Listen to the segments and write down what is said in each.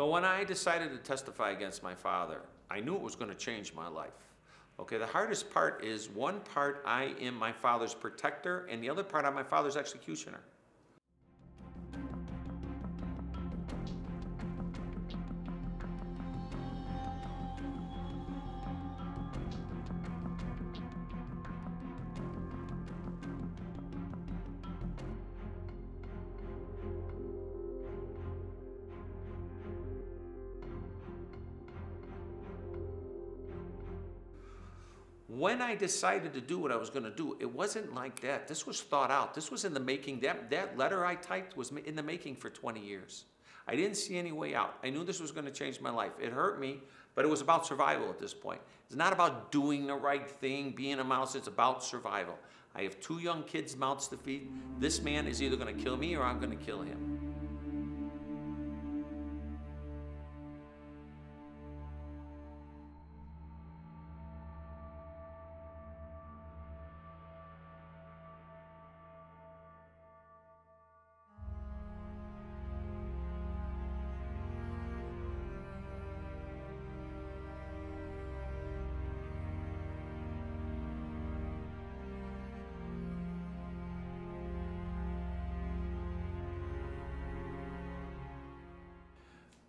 So when I decided to testify against my father, I knew it was going to change my life. Okay, the hardest part is one part I am my father's protector and the other part I'm my father's executioner. When I decided to do what I was going to do, it wasn't like that. This was thought out. This was in the making. That letter I typed was in the making for 20 years. I didn't see any way out. I knew this was going to change my life. It hurt me, but it was about survival at this point. It's not about doing the right thing, being a mouse. It's about survival. I have two young kids' mouths to feed. This man is either going to kill me or I'm going to kill him.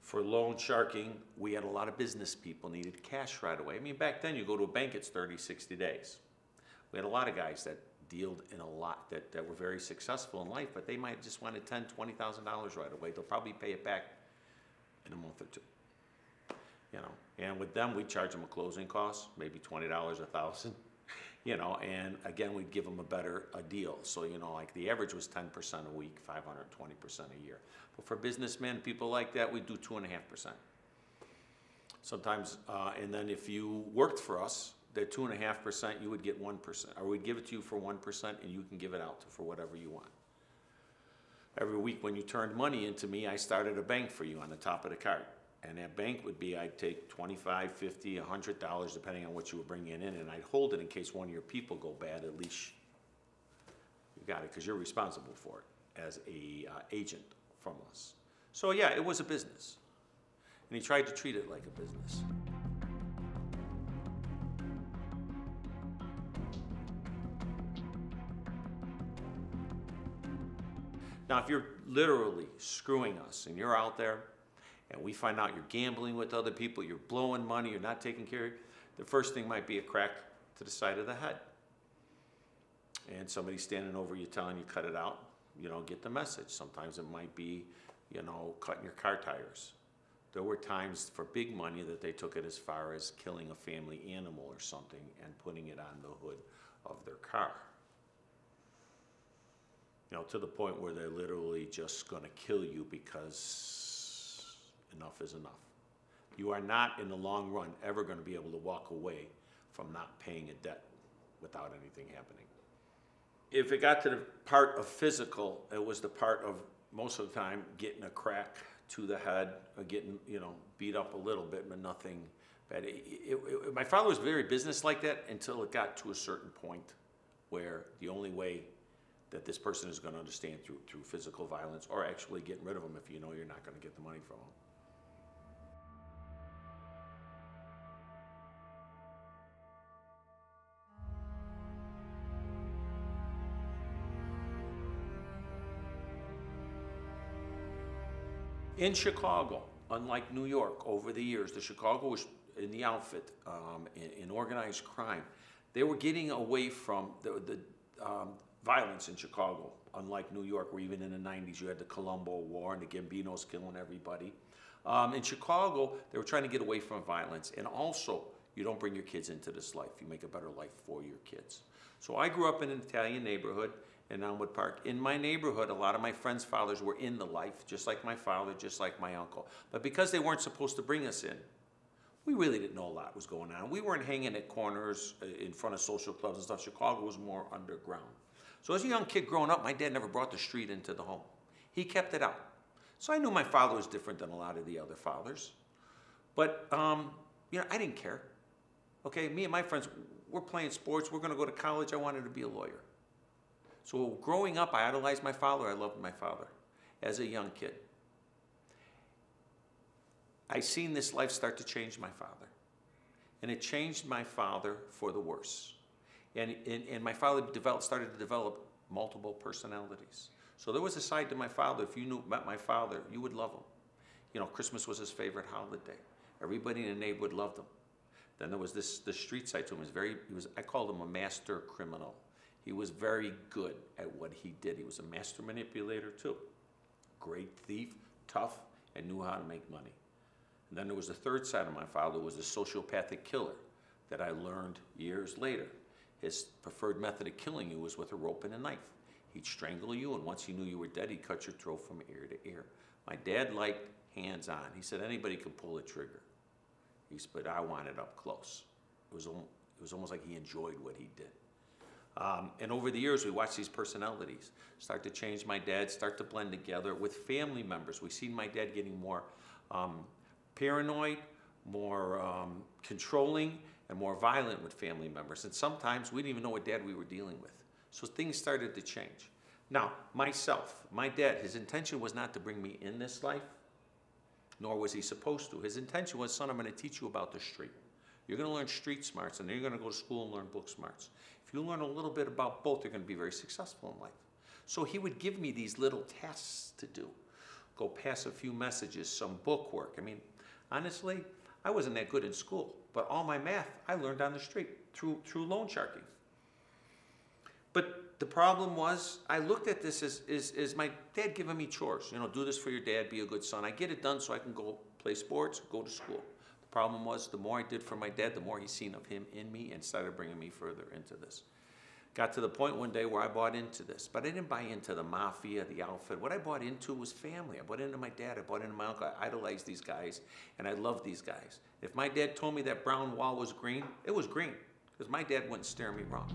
For loan sharking, we had a lot of business people needed cash right away. I mean, back then you go to a bank, it's 30, 60 days. We had a lot of guys that dealed in a lot that were very successful in life, but they might just want $10,000, $20,000 right away. They'll probably pay it back in a month or two, you know. And with them, we'd charge them a closing cost, maybe $20, $1,000, you know, and again, we'd give them a better deal. So, you know, like the average was 10% a week, 520% a year. But for businessmen, people like that, we'd do 2.5%. Sometimes, and then if you worked for us, the 2.5%, you would get 1%, or we'd give it to you for 1% and you can give it out for whatever you want. Every week when you turned money into me, I started a bank for you on the top of the cart. And that bank would be, I'd take $25, $50, $100, depending on what you were bringing in, and I'd hold it in case one of your people go bad. At least you got it, because you're responsible for it as a agent from us. So yeah, it was a business. And he tried to treat it like a business. Now, if you're literally screwing us and you're out there, and we find out you're gambling with other people, you're blowing money, you're not taking care of it, the first thing might be a crack to the side of the head. And somebody standing over you telling you cut it out, you don't get the message. Sometimes it might be, you know, cutting your car tires. There were times for big money that they took it as far as killing a family animal or something and putting it on the hood of their car. You know, to the point where they're literally just gonna kill you because enough is enough. You are not, in the long run, ever going to be able to walk away from not paying a debt without anything happening. If it got to the part of physical, it was the part of, most of the time, getting a crack to the head or getting, you know, beat up a little bit, but nothing bad. My father was very business like that until it got to a certain point where the only way that this person is going to understand through physical violence or actually getting rid of them if you know you're not going to get the money from them. In Chicago, unlike New York, over the years, the Chicago was in the outfit, in organized crime. They were getting away from the violence in Chicago, unlike New York, where even in the 90s, you had the Colombo War and the Gambinos killing everybody. In Chicago, they were trying to get away from violence. And also, you don't bring your kids into this life. You make a better life for your kids. So I grew up in an Italian neighborhood in Elmwood Park. In my neighborhood, a lot of my friends' fathers were in the life, just like my father, just like my uncle. But because they weren't supposed to bring us in, we really didn't know a lot was going on. We weren't hanging at corners in front of social clubs and stuff. Chicago was more underground. So as a young kid growing up, my dad never brought the street into the home. He kept it out. So I knew my father was different than a lot of the other fathers. But, you know, I didn't care. Okay, me and my friends, we're playing sports. We're going to go to college. I wanted to be a lawyer. So growing up, I idolized my father. I loved my father as a young kid. I seen this life start to change my father. And it changed my father for the worse. And my father started to develop multiple personalities. So there was a side to my father, if you met my father, you would love him. You know, Christmas was his favorite holiday. Everybody in the neighborhood loved him. Then there was this street side to him. I called him a master criminal. He was very good at what he did. He was a master manipulator too. Great thief, tough, and knew how to make money. And then there was the third side of my father, was a sociopathic killer that I learned years later. His preferred method of killing you was with a rope and a knife. He'd strangle you, and once he knew you were dead, he'd cut your throat from ear to ear. My dad liked hands-on. He said anybody could pull a trigger. He said, but I want it up close. It was almost like he enjoyed what he did. And over the years, we watched these personalities start to change. My dad start to blend together with family members. We've seen my dad getting more paranoid, more controlling, and more violent with family members. And sometimes we didn't even know what dad we were dealing with. So things started to change. Now, myself, my dad, his intention was not to bring me in this life, nor was he supposed to. His intention was, son, I'm gonna teach you about the street. You're gonna learn street smarts, and then you're gonna go to school and learn book smarts. If you learn a little bit about both, you're gonna be very successful in life. So he would give me these little tasks to do. Go pass a few messages, some book work. I mean, honestly, I wasn't that good in school, but all my math I learned on the street through loan sharking. But the problem was, I looked at this as my dad giving me chores. You know, do this for your dad, be a good son. I get it done so I can go play sports, go to school. The problem was, the more I did for my dad, the more he seen of him in me and started bringing me further into this. Got to the point one day where I bought into this, but I didn't buy into the mafia, the outfit. What I bought into was family. I bought into my dad, I bought into my uncle. I idolized these guys, and I loved these guys. If my dad told me that brown wall was green, it was green, because my dad wouldn't steer me wrong.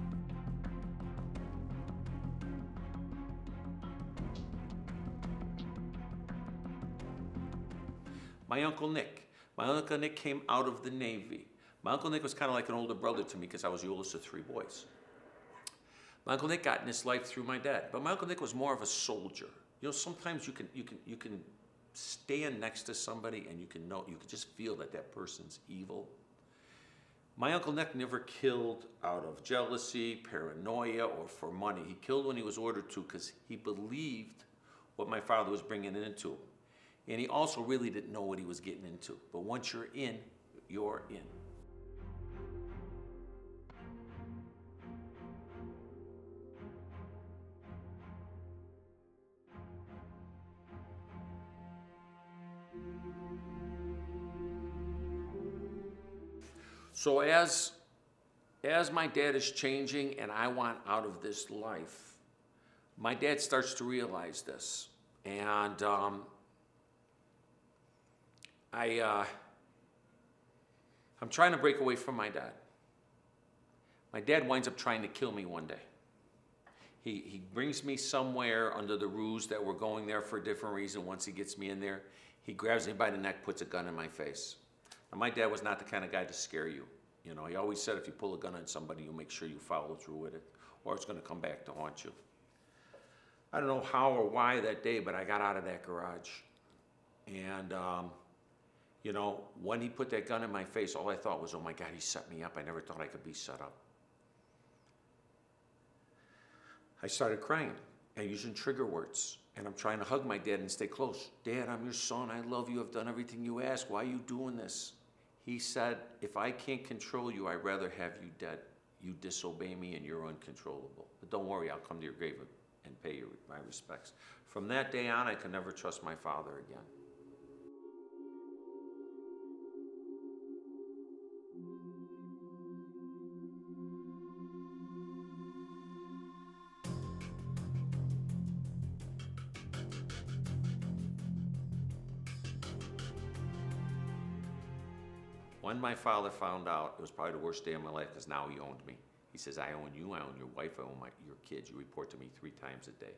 My Uncle Nick came out of the Navy. My Uncle Nick was kind of like an older brother to me because I was the oldest of three boys. My Uncle Nick got in his life through my dad, but my Uncle Nick was more of a soldier. You know, sometimes you can stand next to somebody and you can just feel that that person's evil. My Uncle Nick never killed out of jealousy, paranoia, or for money. He killed when he was ordered to because he believed what my father was bringing into him. And he also really didn't know what he was getting into. But once you're in, you're in. So as my dad is changing and I want out of this life, my dad starts to realize this. And I'm trying to break away from my dad. My dad winds up trying to kill me one day. He brings me somewhere under the ruse that we're going there for a different reason. Once he gets me in there, he grabs me by the neck, puts a gun in my face. Now, my dad was not the kind of guy to scare you. You know, he always said if you pull a gun on somebody, you make sure you follow through with it, or it's gonna come back to haunt you. I don't know how or why that day, but I got out of that garage. And you know, when he put that gun in my face, all I thought was, oh my God, he set me up. I never thought I could be set up. I started crying and using trigger words. And I'm trying to hug my dad and stay close. Dad, I'm your son, I love you, I've done everything you asked, why are you doing this? He said, if I can't control you, I'd rather have you dead. You disobey me and you're uncontrollable. But don't worry, I'll come to your grave and pay you my respects. From that day on, I could never trust my father again. When my father found out, it was probably the worst day of my life because now he owned me. He says, I own you, I own your wife, I own your kids. You report to me 3 times a day.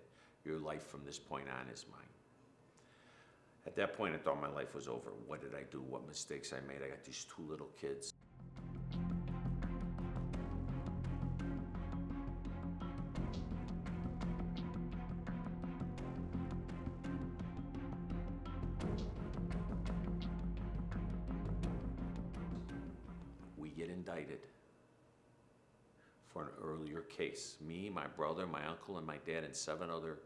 Your life from this point on is mine. At that point, I thought my life was over. What did I do? What mistakes I made? I got these 2 little kids. indicted for an earlier case. Me, my brother, my uncle, and my dad, and 7 other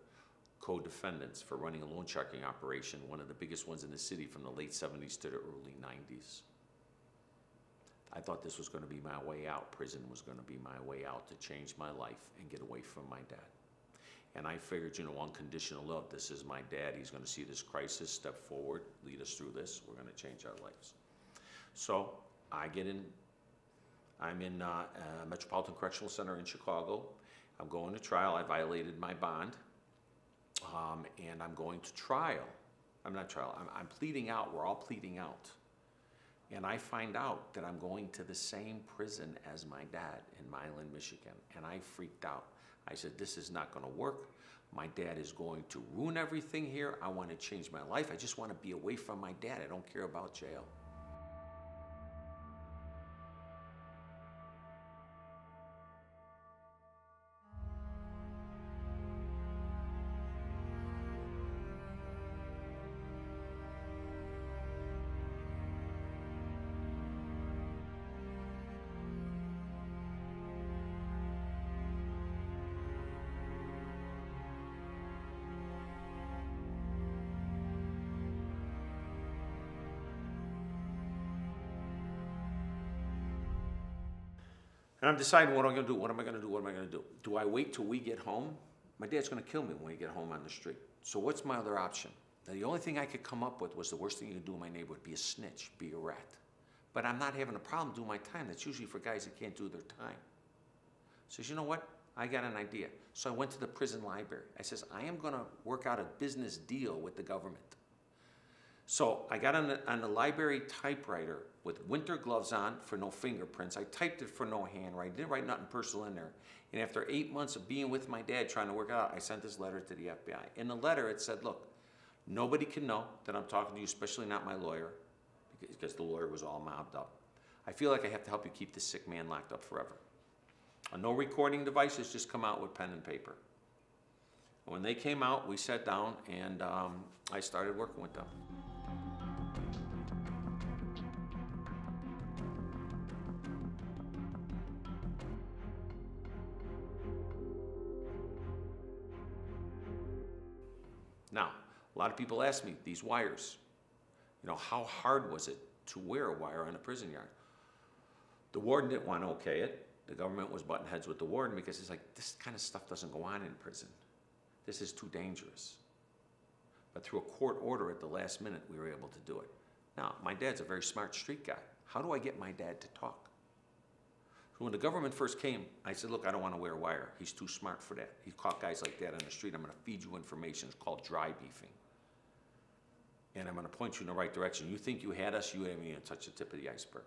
co-defendants for running a loan sharking operation, one of the biggest ones in the city from the late 70s to the early 90s. I thought this was going to be my way out. Prison was going to be my way out to change my life and get away from my dad. And I figured, you know, unconditional love. This is my dad. He's going to see this crisis, step forward, lead us through this. We're going to change our lives. So I get in. I'm in Metropolitan Correctional Center in Chicago. I'm going to trial. I violated my bond. And I'm going to trial. I'm not trial. I'm pleading out. We're all pleading out. And I find out that I'm going to the same prison as my dad in Milan, Michigan. And I freaked out. I said, this is not going to work. My dad is going to ruin everything here. I want to change my life. I just want to be away from my dad. I don't care about jail. And I'm deciding, what am I going to do? What am I going to do? What am I going to do? Do I wait till we get home? My dad's going to kill me when we get home on the street. So what's my other option? Now, the only thing I could come up with was the worst thing you could do in my neighborhood, be a snitch, be a rat. But I'm not having a problem doing my time. That's usually for guys that can't do their time. So you know what? I got an idea. So I went to the prison library. I says, I am going to work out a business deal with the government. So I got on the library typewriter with winter gloves on for no fingerprints. I typed it for no handwriting. Didn't write nothing personal in there. And after 8 months of being with my dad trying to work it out, I sent this letter to the FBI. In the letter, it said, look, nobody can know that I'm talking to you, especially not my lawyer, because the lawyer was all mobbed up. I feel like I have to help you keep this sick man locked up forever. No recording devices, just come out with pen and paper. When they came out, we sat down, and I started working with them. Now, a lot of people ask me, these wires, you know, how hard was it to wear a wire on a prison yard? The warden didn't want to okay it. The government was butting heads with the warden because it's like, this kind of stuff doesn't go on in prison. This is too dangerous. But through a court order at the last minute, we were able to do it. Now, my dad's a very smart street guy. How do I get my dad to talk? So when the government first came, I said, look, I don't want to wear a wire. He's too smart for that. He caught guys like that on the street. I'm going to feed you information. It's called dry beefing. And I'm going to point you in the right direction. You think you had us, you haven't even touched the tip of the iceberg.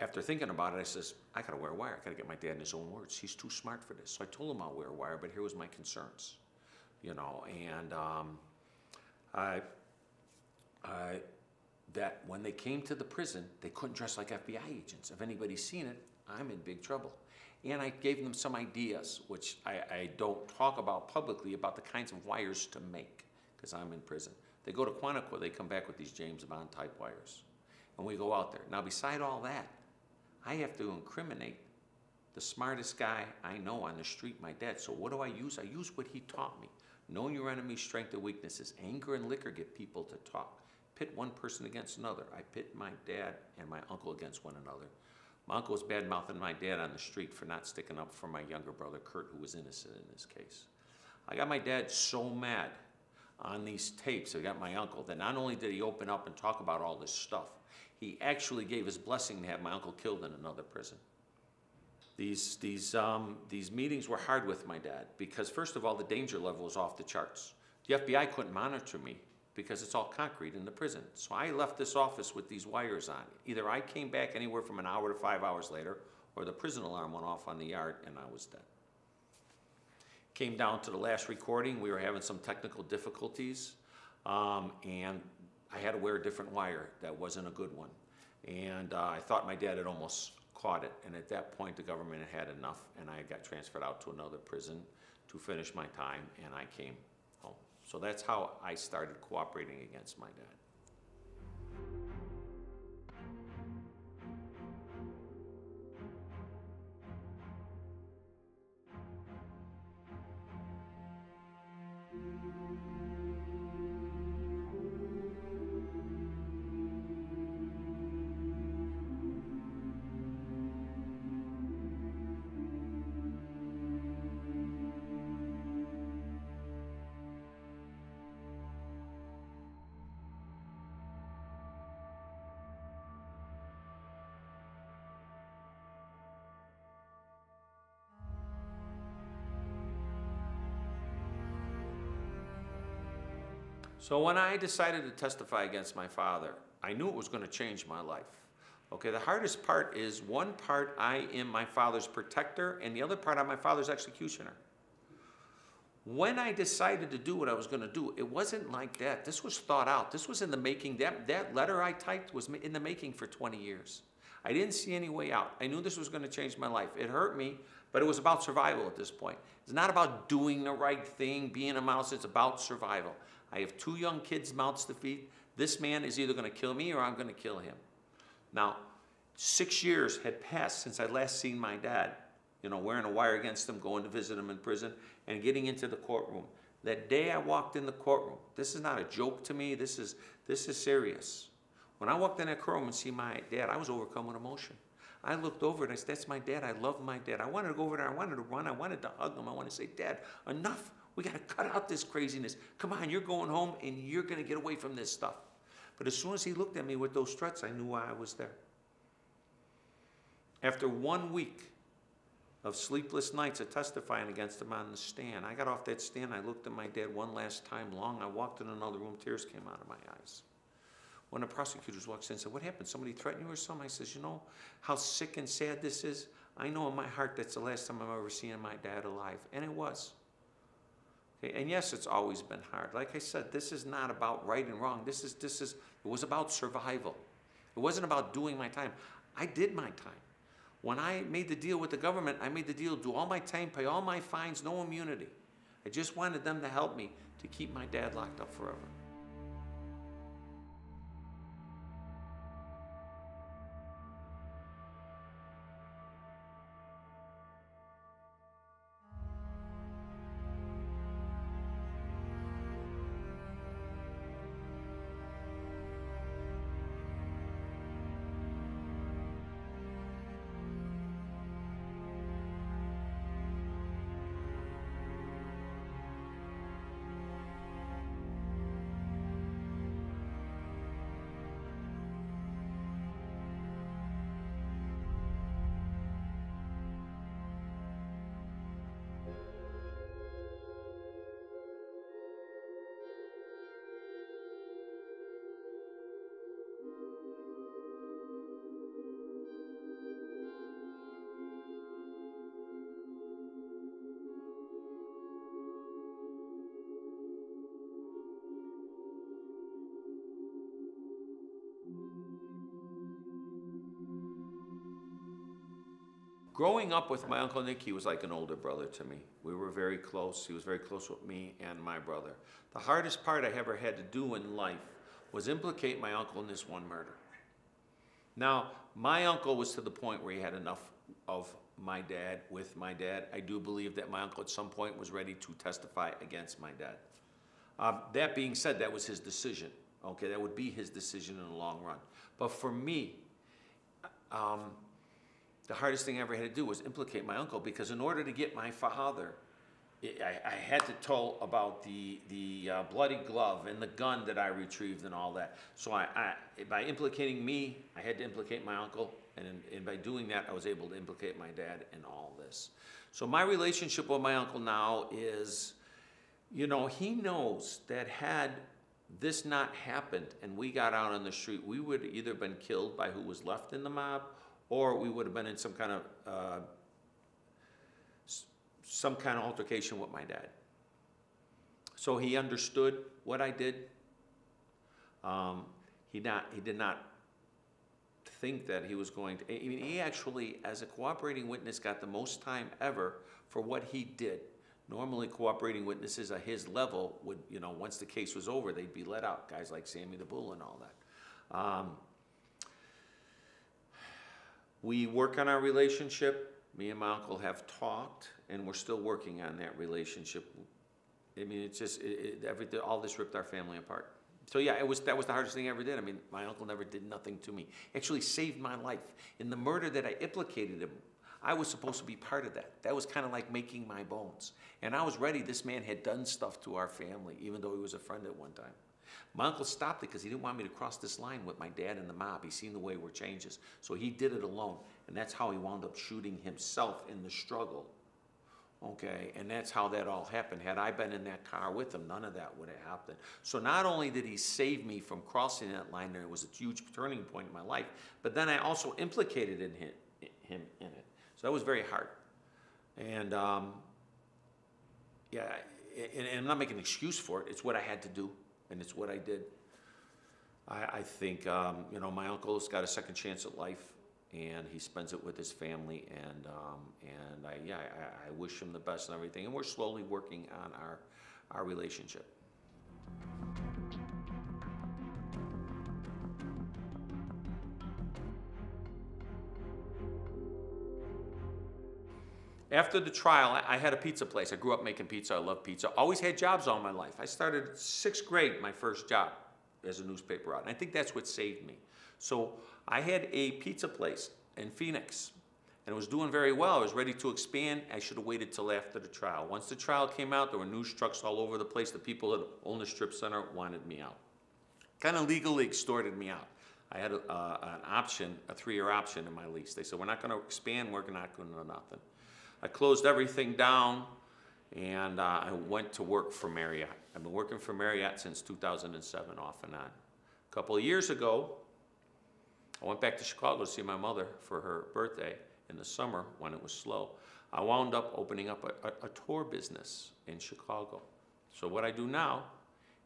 After thinking about it, I says, I got to wear a wire. I got to get my dad in his own words. He's too smart for this. So I told him I'll wear a wire, but here was my concerns. You know, and that when they came to the prison, they couldn't dress like FBI agents. If anybody's seen it, I'm in big trouble. And I gave them some ideas, which I don't talk about publicly, about the kinds of wires to make, because I'm in prison. They go to Quantico, they come back with these James Bond type wires. And we go out there. Now, beside all that, I have to incriminate the smartest guy I know on the street, my dad. So what do I use? I use what he taught me. Know your enemy's strength and weaknesses. Anger and liquor get people to talk. Pit one person against another. I pit my dad and my uncle against one another. My uncle was bad-mouthing my dad on the street for not sticking up for my younger brother, Kurt, who was innocent in this case. I got my dad so mad on these tapes, I got my uncle, that not only did he open up and talk about all this stuff, he actually gave his blessing to have my uncle killed in another prison. These meetings were hard with my dad because, first of all, the danger level was off the charts. The FBI couldn't monitor me because it's all concrete in the prison. So I left this office with these wires on. Either I came back anywhere from an hour to 5 hours later, or the prison alarm went off on the yard and I was dead. Came down to the last recording. We were having some technical difficulties, and I had to wear a different wire. That wasn't a good one. And I thought my dad had almost caught it. And at that point, the government had enough, and I got transferred out to another prison to finish my time, and I came. So that's how I started cooperating against my dad. So when I decided to testify against my father, I knew it was going to change my life. Okay, the hardest part is one part I am my father's protector and the other part I'm my father's executioner. When I decided to do what I was going to do, it wasn't like that. This was thought out. This was in the making. That letter I typed was in the making for 20 years. I didn't see any way out. I knew this was going to change my life. It hurt me, but it was about survival at this point. It's not about doing the right thing, being a mouse. It's about survival. I have two young kids, mouths to feed. This man is either going to kill me or I'm going to kill him. Now, 6 years had passed since I last seen my dad, you know, wearing a wire against him, going to visit him in prison, and getting into the courtroom. That day I walked in the courtroom, this is not a joke to me, this is serious. When I walked in that courtroom and see my dad, I was overcome with emotion. I looked over and I said, that's my dad, I love my dad. I wanted to go over there, I wanted to run, I wanted to hug him, I wanted to say, Dad, enough, we gotta cut out this craziness. Come on, you're going home and you're gonna get away from this stuff. But as soon as he looked at me with those struts, I knew why I was there. After 1 week of sleepless nights of testifying against him on the stand, I got off that stand, I looked at my dad one last time long, I walked in another room, tears came out of my eyes. When the prosecutors walked in and said, what happened, somebody threatened you or something? I says, you know how sick and sad this is? I know in my heart that's the last time I'm ever seeing my dad alive, and it was. Okay? And yes, it's always been hard. Like I said, this is not about right and wrong. It was about survival. It wasn't about doing my time. I did my time. When I made the deal with the government, I made the deal, do all my time, pay all my fines, no immunity. I just wanted them to help me to keep my dad locked up forever. Growing up with my Uncle Nick, he was like an older brother to me. We were very close. He was very close with me and my brother. The hardest part I ever had to do in life was implicate my uncle in this one murder. Now, my uncle was to the point where he had enough of my dad with my dad. I do believe that my uncle at some point was ready to testify against my dad. That being said, that was his decision. Okay, that would be his decision in the long run. But for me, the hardest thing I ever had to do was implicate my uncle, because in order to get my father, I had to tell about the bloody glove and the gun that I retrieved and all that. So by implicating me, I had to implicate my uncle, and by doing that, I was able to implicate my dad in all this. So my relationship with my uncle now is, you know, he knows that had this not happened and we got out on the street, we would have either been killed by who was left in the mob, or we would have been in some kind of altercation with my dad. So he understood what I did. He did not think that he was going to. I mean, he actually, as a cooperating witness, got the most time ever for what he did. Normally, cooperating witnesses at his level would, you know, once the case was over, they'd be let out. Guys like Sammy the Bull and all that. We work on our relationship. Me and my uncle have talked, and we're still working on that relationship. I mean, it's just, everything, all this ripped our family apart. So yeah, that was the hardest thing I ever did. I mean, my uncle never did nothing to me. Actually saved my life. In the murder that I implicated him, I was supposed to be part of that. That was kind of like making my bones. And I was ready, this man had done stuff to our family, even though he was a friend at one time. My uncle stopped it because he didn't want me to cross this line with my dad and the mob. He's seen the way we're changes. So he did it alone. And that's how he wound up shooting himself in the struggle Okay, and that's how that all happened. Had I been in that car with him, none of that would have happened. So not only did he save me from crossing that line, and it was a huge turning point in my life, but then I also implicated him in it. So that was very hard. And yeah, and I'm not making an excuse for it. It's what I had to do, and it's what I did. I think, you know, my uncle's got a second chance at life, and he spends it with his family, and I wish him the best and everything. And we're slowly working on our relationship. After the trial, I had a pizza place. I grew up making pizza. I love pizza. Always had jobs all my life. I started 6th grade, my first job as a newspaper route, and I think that's what saved me. So I had a pizza place in Phoenix, and it was doing very well. I was ready to expand. I should have waited till after the trial. Once the trial came out, there were news trucks all over the place. The people that owned the strip center wanted me out. Kind of legally extorted me out. I had an option, a 3-year option in my lease. They said, we're not going to expand. We're not going to do nothing. I closed everything down, and I went to work for Marriott. I've been working for Marriott since 2007, off and on. A couple of years ago, I went back to Chicago to see my mother for her birthday in the summer when it was slow. I wound up opening up a tour business in Chicago. So what I do now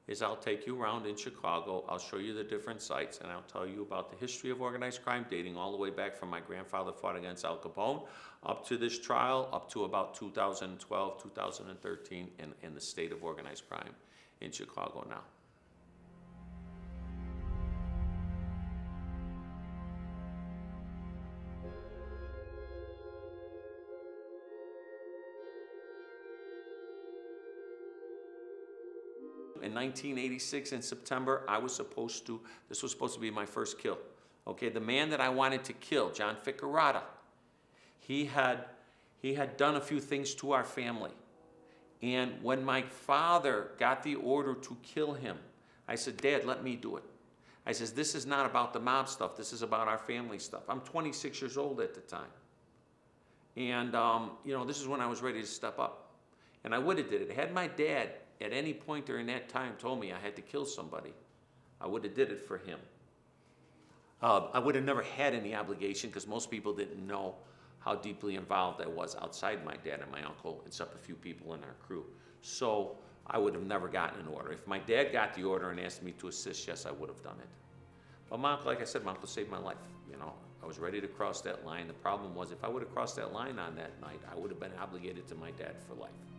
is I'll take you around in Chicago, I'll show you the different sites, and I'll tell you about the history of organized crime, dating all the way back from my grandfather fought against Al Capone, up to this trial, up to about 2012, 2013, in the state of organized crime in Chicago now. In 1986, in September, I was supposed to, this was supposed to be my first kill. Okay, the man that I wanted to kill, John Ficarotta, he had done a few things to our family. And when my father got the order to kill him, I said, Dad, let me do it. I says, this is not about the mob stuff. This is about our family stuff. I'm 26 years old at the time. And, you know, this is when I was ready to step up. And I would have did it. Had my dad at any point during that time told me I had to kill somebody, I would have did it for him. I would have never had any obligation because most people didn't know how deeply involved I was outside my dad and my uncle, except a few people in our crew. So I would have never gotten an order. If my dad got the order and asked me to assist, yes, I would have done it. But my uncle, like I said, my uncle saved my life. You know, I was ready to cross that line. The problem was if I would have crossed that line on that night, I would have been obligated to my dad for life.